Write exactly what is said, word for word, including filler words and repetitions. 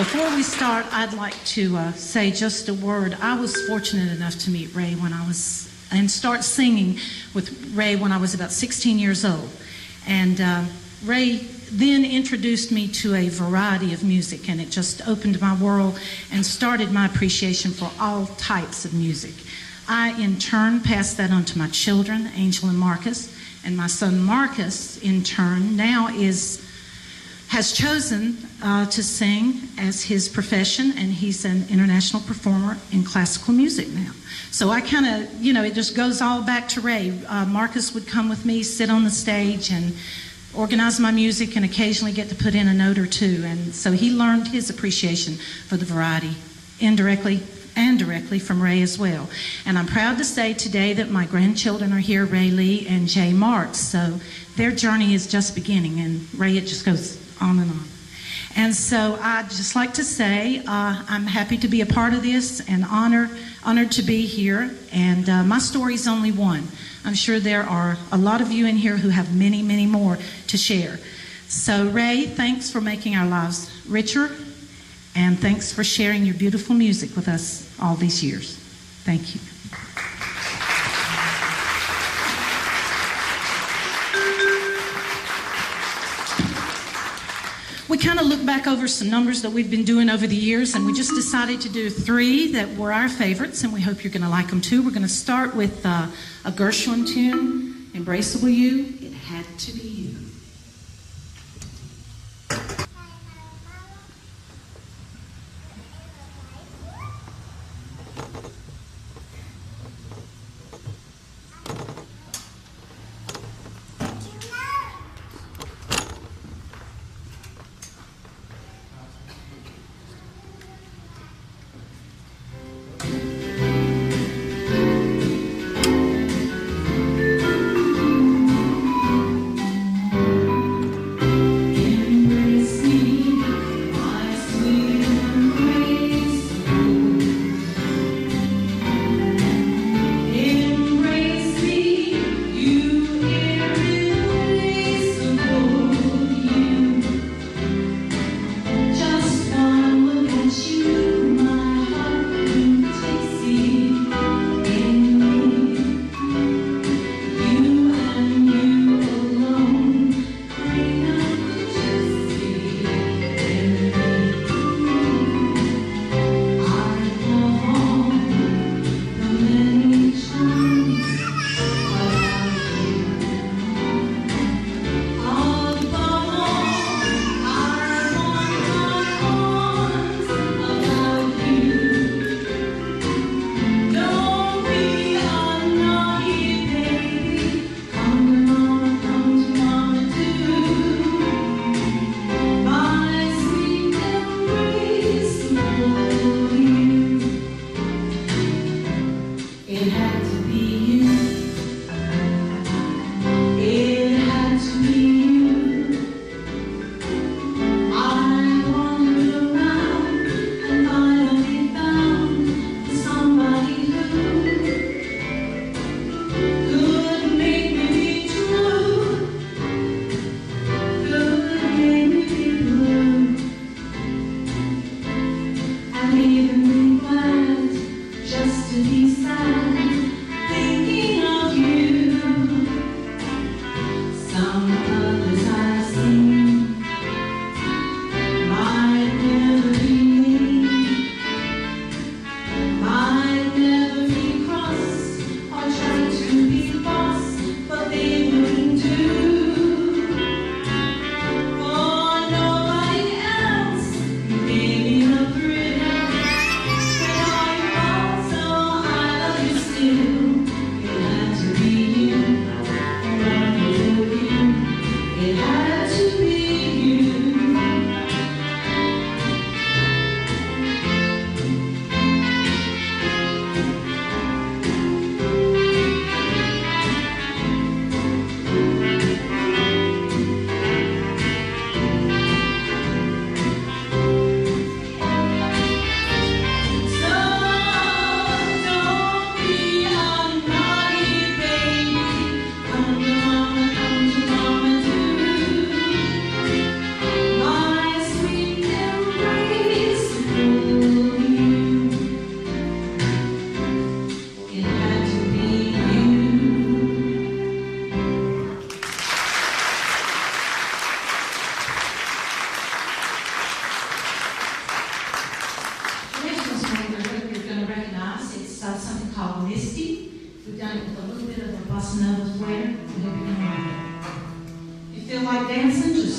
Before we start, I'd like to uh, say just a word. I was fortunate enough to meet Ray when I was, and start singing with Ray when I was about sixteen years old. And uh, Ray then introduced me to a variety of music, and it just opened my world and started my appreciation for all types of music. I, in turn, passed that on to my children, Angel and Marcus, and my son Marcus, in turn, now is has chosen uh, to sing as his profession, and he's an international performer in classical music now. So I kind of, you know, it just goes all back to Ray. Uh, Marcus would come with me, sit on the stage, and organize my music, and occasionally get to put in a note or two. And so he learned his appreciation for the variety, indirectly and directly, from Ray as well. And I'm proud to say today that my grandchildren are here, Ray Lee and Jay Marks. So their journey is just beginning, and Ray, it just goes on and on. And so I'd just like to say uh, I'm happy to be a part of this, and honor, honored to be here. And uh, my story's only one. I'm sure there are a lot of you in here who have many, many more to share. So Ray, thanks for making our lives richer, and thanks for sharing your beautiful music with us all these years. Thank you. We kind of look back over some numbers that we've been doing over the years, and we just decided to do three that were our favorites, and we hope you're going to like them too. We're going to start with uh, a Gershwin tune, Embraceable You, It Had To Be You. We've done a little bit of the bossa nova flair, and here we come. You feel like dancing?